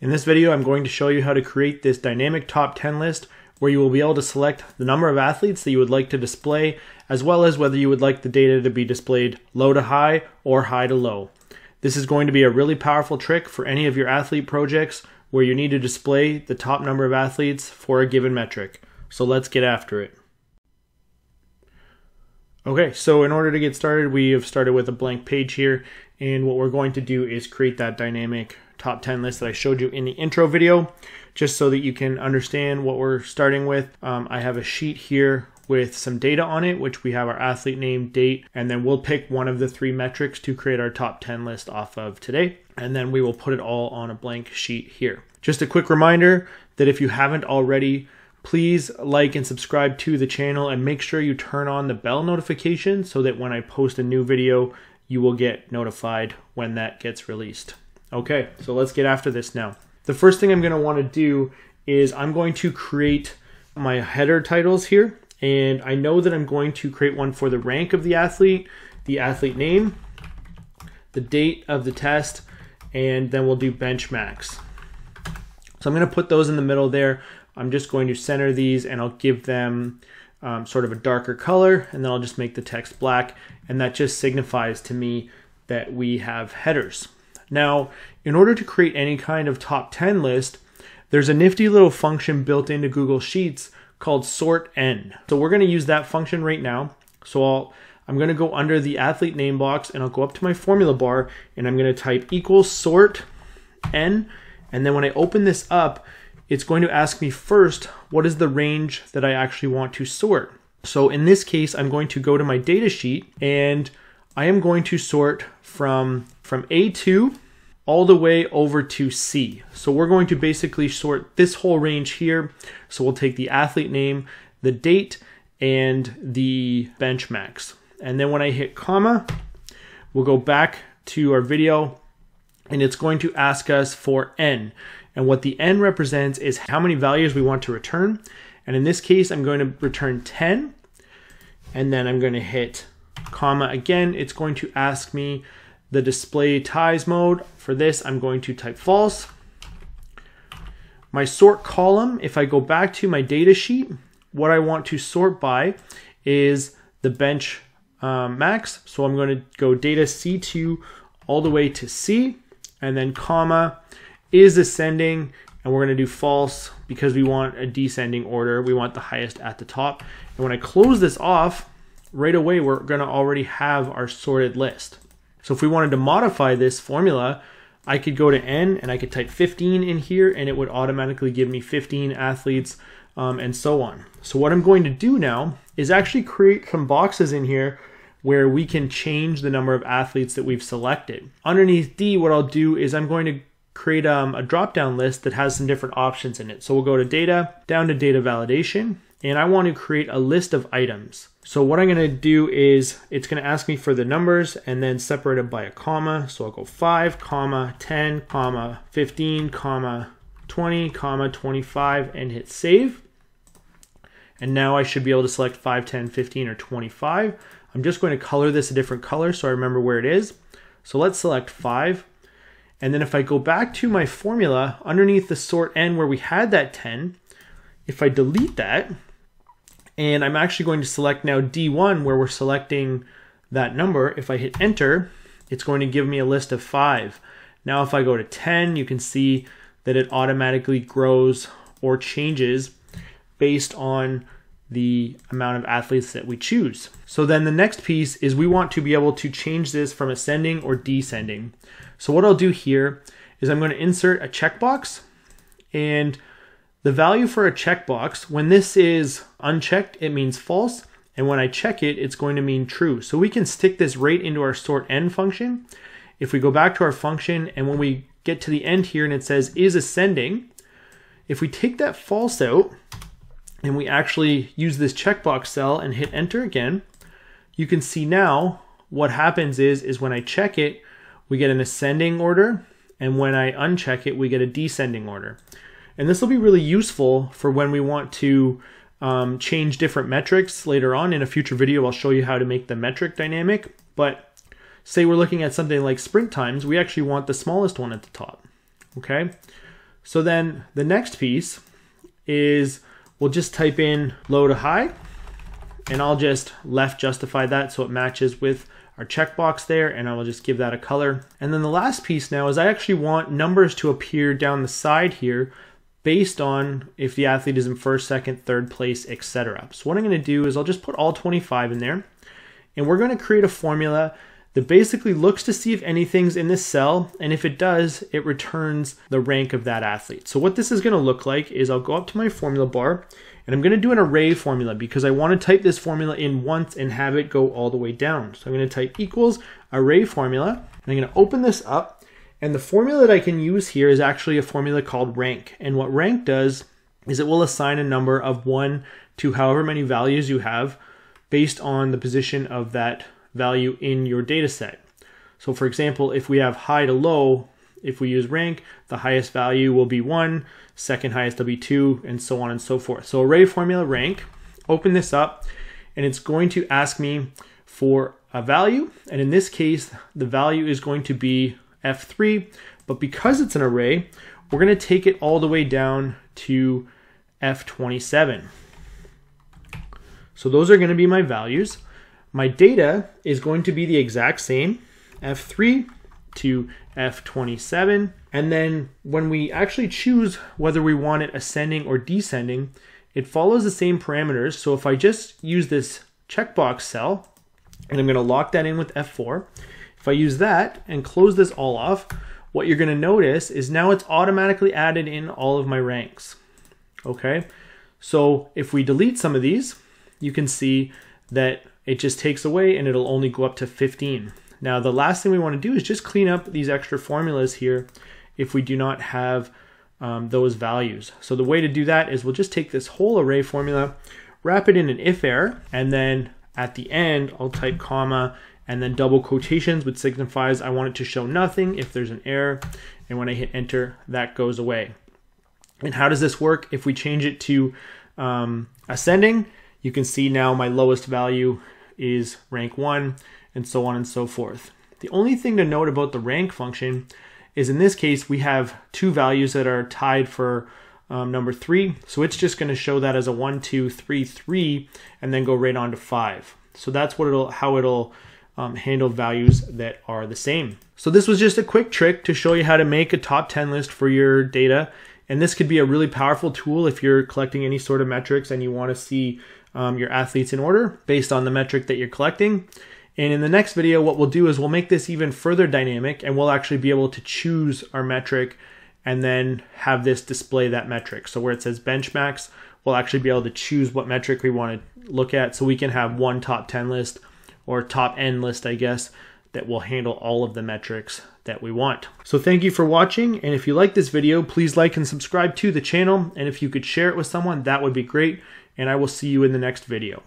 In this video, I'm going to show you how to create this dynamic top 10 list where you will be able to select the number of athletes that you would like to display, as well as whether you would like the data to be displayed low to high or high to low. This is going to be a really powerful trick for any of your athlete projects where you need to display the top number of athletes for a given metric. So let's get after it. Okay, so in order to get started, we have started with a blank page here, and what we're going to do is create that dynamic top 10 list that I showed you in the intro video, just so that you can understand what we're starting with. I have a sheet here with some data on it, which we have our athlete name, date, and then we'll pick one of the three metrics to create our top 10 list off of today. And then we will put it all on a blank sheet here. Just a quick reminder that if you haven't already, please like and subscribe to the channel and make sure you turn on the bell notification so that when I post a new video, you will get notified when that gets released. Okay, so let's get after this now. The first thing I'm going to want to do is I'm going to create my header titles here. And I know that I'm going to create one for the rank of the athlete name, the date of the test, and then we'll do bench max. So I'm going to put those in the middle there. I'm just going to center these and I'll give them sort of a darker color, and then I'll just make the text black. And that just signifies to me that we have headers. Now, in order to create any kind of top 10 list, there's a nifty little function built into Google Sheets called sort n. So we're going to use that function right now. So I'm going to go under the athlete name box and I'll go up to my formula bar and I'm going to type equals sort n. And then when I open this up, it's going to ask me first, what is the range that I actually want to sort? So in this case, I'm going to go to my data sheet and I am going to sort from A2 all the way over to C. So we're going to basically sort this whole range here. So we'll take the athlete name, the date, and the bench max. And then when I hit comma, we'll go back to our video and it's going to ask us for N. And what the N represents is how many values we want to return. And in this case, I'm going to return 10. And then I'm going to hit comma again. It's going to ask me the display ties mode. For this, I'm going to type false. My sort column, if I go back to my data sheet, what I want to sort by is the bench max. So I'm going to go data C2 all the way to C, and then comma is ascending, and we're going to do false because we want a descending order. We want the highest at the top. And when I close this off, right away, we're going to already have our sorted list. So if we wanted to modify this formula, I could go to N and I could type 15 in here and it would automatically give me 15 athletes and so on. So what I'm going to do now is actually create some boxes in here where we can change the number of athletes that we've selected. Underneath D, what I'll do is I'm going to create a drop-down list that has some different options in it. So we'll go to data, down to data validation, and I want to create a list of items. So what I'm going to do is it's going to ask me for the numbers and then separate it by a comma. So I'll go 5, comma, 10, comma, 15, comma, 20, comma, 25, and hit save. And now I should be able to select 5, 10, 15, or 25. I'm just going to color this a different color so I remember where it is. So let's select 5. And then if I go back to my formula underneath the sort n where we had that 10, if I delete that, and I'm actually going to select now D1 where we're selecting that number. If I hit enter, it's going to give me a list of 5. Now if I go to 10, you can see that it automatically grows or changes based on the amount of athletes that we choose. So then the next piece is we want to be able to change this from ascending or descending. So what I'll do here is I'm going to insert a checkbox, and the value for a checkbox, when this is unchecked, it means false. And when I check it, it's going to mean true. So we can stick this right into our sort n function. If we go back to our function and when we get to the end here and it says is ascending, if we take that false out and we actually use this checkbox cell and hit enter again, you can see now what happens is when I check it, we get an ascending order. And when I uncheck it, we get a descending order. And this will be really useful for when we want to change different metrics later on. In a future video, I'll show you how to make the metric dynamic. But say we're looking at something like sprint times, we actually want the smallest one at the top. Okay, So then the next piece is we'll just type in low to high, and I'll just left justify that so it matches with our checkbox there, and I will just give that a color. And then the last piece now is I actually want numbers to appear down the side here based on if the athlete is in first, second, third place, etc. So what I'm going to do is I'll just put all 25 in there, and we're going to create a formula that basically looks to see if anything's in this cell, and if it does, it returns the rank of that athlete. So what this is going to look like is I'll go up to my formula bar, and I'm going to do an array formula because I want to type this formula in once and have it go all the way down. So I'm going to type equals array formula, and I'm going to open this up, and the formula that I can use here is actually a formula called rank. And what rank does is it will assign a number of 1 to however many values you have based on the position of that value in your data set. So for example, if we have high to low, if we use rank, the highest value will be 1, second highest will be 2, and so on and so forth. So array formula rank, open this up, and it's going to ask me for a value, and in this case the value is going to be F3, but because it's an array, we're going to take it all the way down to F27. So those are going to be my values. My data is going to be the exact same, F3 to F27, and then when we actually choose whether we want it ascending or descending, it follows the same parameters. So if I just use this checkbox cell, and I'm going to lock that in with F4, if I use that and close this all off, what you're going to notice is now it's automatically added in all of my ranks. Okay, so if we delete some of these, you can see that it just takes away and it'll only go up to 15. Now the last thing we want to do is just clean up these extra formulas here if we do not have those values. So the way to do that is we'll just take this whole array formula, wrap it in an if error, and then at the end I'll type comma and then double quotations, which signifies I want it to show nothing if there's an error, and when I hit enter that goes away. And how does this work? If we change it to ascending, you can see now my lowest value is rank 1, and so on and so forth. The only thing to note about the rank function is in this case we have two values that are tied for number 3, so it's just going to show that as a 1, 2, 3, 3, and then go right on to 5. So that's what how it'll handle values that are the same. So this was just a quick trick to show you how to make a top 10 list for your data, and this could be a really powerful tool if you're collecting any sort of metrics and you want to see your athletes in order based on the metric that you're collecting. And in the next video, what we'll do is we'll make this even further dynamic, and we'll actually be able to choose our metric and then have this display that metric. So where it says benchmarks, we'll actually be able to choose what metric we want to look at, so we can have one top 10 list or top end list, I guess, that will handle all of the metrics that we want. So thank you for watching, and if you like this video, please like and subscribe to the channel, and if you could share it with someone, that would be great, and I will see you in the next video.